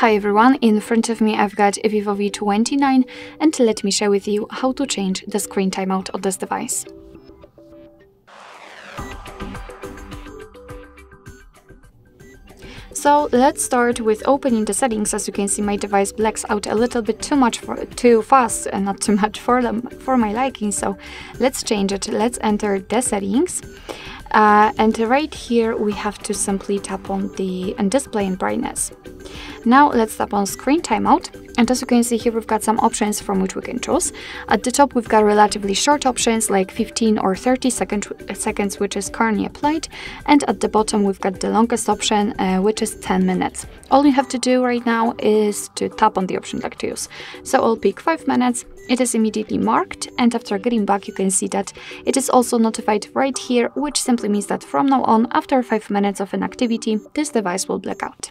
Hi everyone, in front of me I've got a Vivo V29 and let me share with you how to change the screen timeout of this device. So let's start with opening the settings. As you can see, my device blacks out a little bit too fast and not too much for my liking, so let's change it. Let's enter the settings and right here we have to simply tap on the display and brightness. Now let's tap on screen timeout, and as you can see here we've got some options from which we can choose. At the top we've got relatively short options like 15 or 30 seconds, which is currently applied, and at the bottom we've got the longest option which is 10 minutes. All you have to do right now is to tap on the option like to use. So I'll pick 5 minutes, it is immediately marked, and after getting back you can see that it is also notified right here, which simply means that from now on, after 5 minutes of inactivity, this device will black out.